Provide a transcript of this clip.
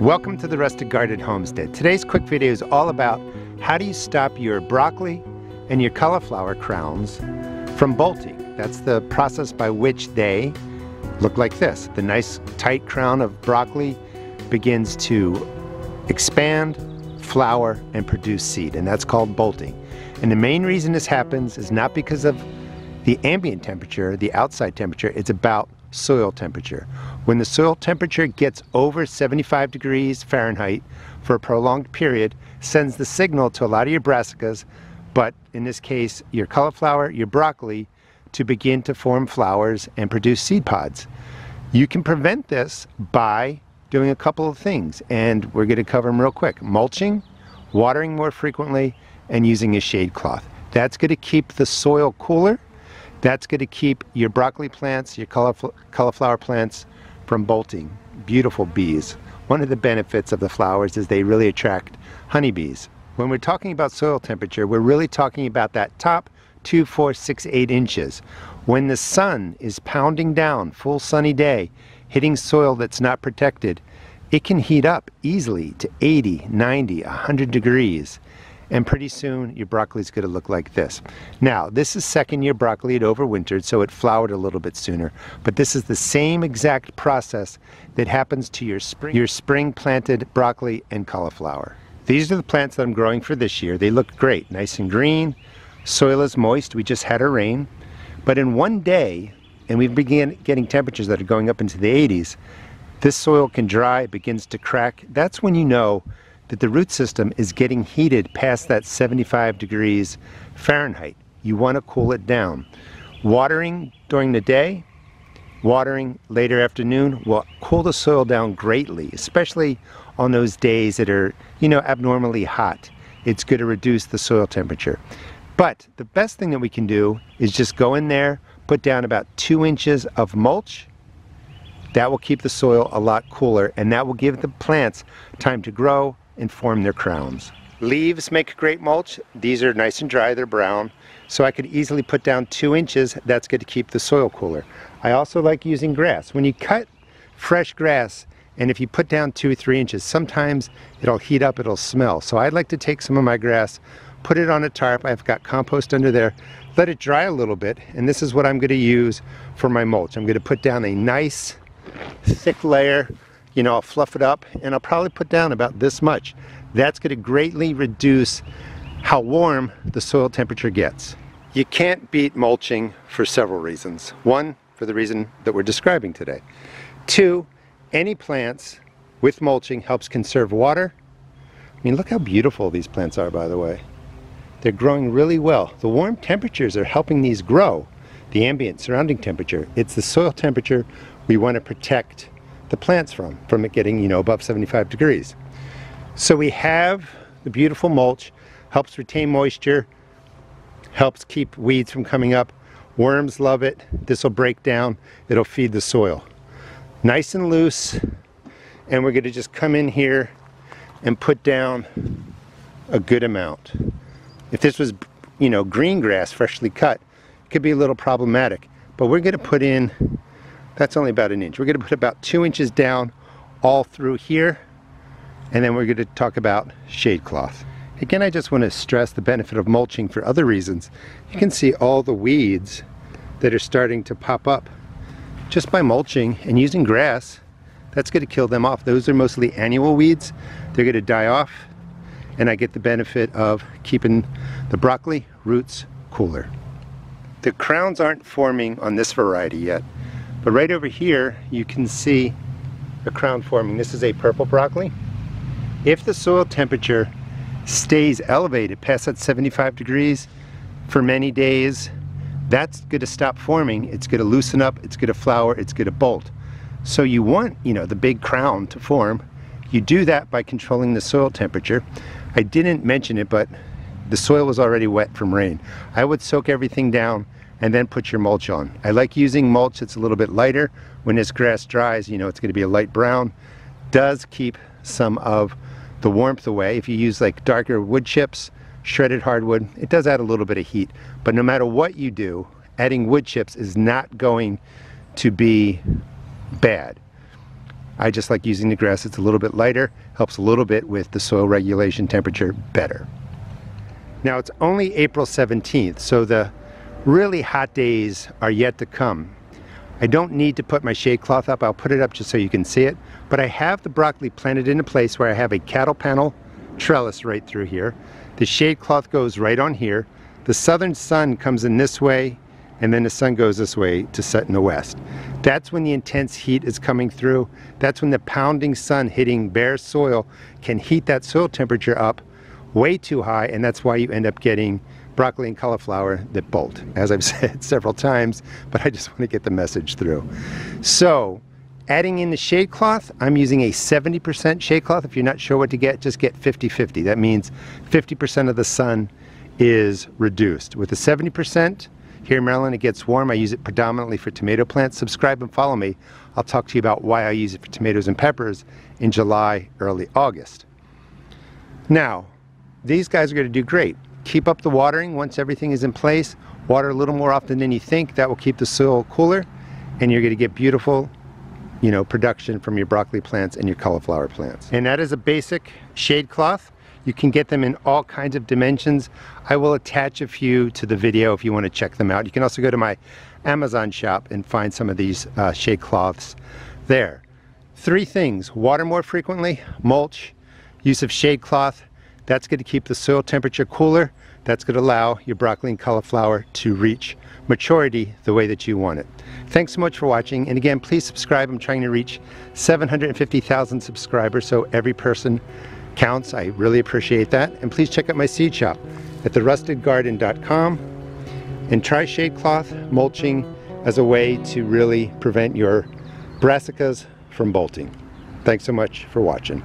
Welcome to the Rusted Garden Homestead. Today's quick video is all about how do you stop your broccoli and your cauliflower crowns from bolting. That's the process by which they look like this. The nice tight crown of broccoli begins to expand, flower, and produce seed, and that's called bolting. And the main reason this happens is not because of the ambient temperature, the outside temperature, it's about soil temperature. When the soil temperature gets over 75 degrees Fahrenheit for a prolonged period, sends the signal to a lot of your brassicas, but in this case your cauliflower, your broccoli, to begin to form flowers and produce seed pods. You can prevent this by doing a couple of things, and we're going to cover them real quick. Mulching, watering more frequently, and using a shade cloth. That's going to keep the soil cooler. That's going to keep your broccoli plants, your cauliflower plants from bolting. Beautiful bees. One of the benefits of the flowers is they really attract honeybees. When we're talking about soil temperature, we're really talking about that top 2, 4, 6, 8 inches. When the sun is pounding down, full sunny day, hitting soil that's not protected, it can heat up easily to 80, 90, 100 degrees. And pretty soon your broccoli is going to look like this. Now, this is second year broccoli. It overwintered, so it flowered a little bit sooner. But this is the same exact process that happens to your spring planted broccoli and cauliflower. These are the plants that I'm growing for this year. They look great, nice and green. Soil is moist. We just had a rain. But in one day, and we began getting temperatures that are going up into the 80s, this soil can dry, it begins to crack. That's when you know that the root system is getting heated past that 75 degrees Fahrenheit. You want to cool it down. Watering during the day, watering later afternoon will cool the soil down greatly, especially on those days that are, you know, abnormally hot. It's going to reduce the soil temperature. But the best thing that we can do is just go in there, put down about 2 inches of mulch. That will keep the soil a lot cooler, and that will give the plants time to grow and form their crowns. Leaves make great mulch. These are nice and dry, they're brown. So I could easily put down 2 inches. That's going to keep the soil cooler. I also like using grass. When you cut fresh grass, and if you put down 2 or 3 inches, sometimes it'll heat up, it'll smell. So I'd like to take some of my grass, put it on a tarp. I've got compost under there. Let it dry a little bit, and this is what I'm going to use for my mulch. I'm going to put down a nice thick layer, you know, I'll fluff it up, and I'll probably put down about this much. That's going to greatly reduce how warm the soil temperature gets. You can't beat mulching for several reasons. One, for the reason that we're describing today. Two, any plants with mulching helps conserve water. I mean, look how beautiful these plants are, by the way. They're growing really well. The warm temperatures are helping these grow. The ambient surrounding temperature, it's the soil temperature we want to protect the plants from it getting, you know, above 75 degrees. So we have the beautiful mulch, helps retain moisture, helps keep weeds from coming up. Worms love it. This will break down. It'll feed the soil. Nice and loose, and we're going to just come in here and put down a good amount. If this was, you know, green grass freshly cut, it could be a little problematic, but we're going to put in, that's only about an inch. We're going to put about 2 inches down all through here, and then we're going to talk about shade cloth. Again, I just want to stress the benefit of mulching for other reasons. You can see all the weeds that are starting to pop up. Just by mulching and using grass, that's going to kill them off. Those are mostly annual weeds. They're going to die off, and I get the benefit of keeping the broccoli roots cooler. The crowns aren't forming on this variety yet. But right over here, you can see a crown forming. This is a purple broccoli. If the soil temperature stays elevated past that 75 degrees for many days, that's going to stop forming. It's going to loosen up, it's going to flower, it's going to bolt. So you want, you know, the big crown to form. You do that by controlling the soil temperature. I didn't mention it, but the soil was already wet from rain. I would soak everything down and then put your mulch on. I like using mulch that's a little bit lighter. When this grass dries, you know, it's going to be a light brown. Does keep some of the warmth away. If you use like darker wood chips, shredded hardwood, it does add a little bit of heat. But no matter what you do, adding wood chips is not going to be bad. I just like using the grass. It's a little bit lighter, helps a little bit with the soil regulation temperature better. Now it's only April 17th, so the really hot days are yet to come. I don't need to put my shade cloth up. I'll put it up just so you can see it, but I have the broccoli planted in a place where I have a cattle panel trellis right through here. The shade cloth goes right on here. The southern sun comes in this way, and then the sun goes this way to set in the west. That's when the intense heat is coming through. That's when the pounding sun hitting bare soil can heat that soil temperature up way too high, and that's why you end up getting broccoli and cauliflower that bolt, as I've said several times, but I just want to get the message through. So adding in the shade cloth, I'm using a 70% shade cloth. If you're not sure what to get, just get 50-50. That means 50% of the sun is reduced. With the 70%, here in Maryland, it gets warm. I use it predominantly for tomato plants. Subscribe and follow me. I'll talk to you about why I use it for tomatoes and peppers in July, early August. Now, these guys are going to do great. Keep up the watering once everything is in place. Water a little more often than you think. That will keep the soil cooler, and you're going to get beautiful, you know, production from your broccoli plants and your cauliflower plants. And that is a basic shade cloth. You can get them in all kinds of dimensions. I will attach a few to the video if you want to check them out. You can also go to my Amazon shop and find some of these shade cloths there. Three things: water more frequently, mulch, use of shade cloth. That's going to keep the soil temperature cooler. That's going to allow your broccoli and cauliflower to reach maturity the way that you want it. Thanks so much for watching, and again, please subscribe. I'm trying to reach 750,000 subscribers, so every person counts. I really appreciate that. And please check out my seed shop at therustedgarden.com, and try shade cloth mulching as a way to really prevent your brassicas from bolting. Thanks so much for watching.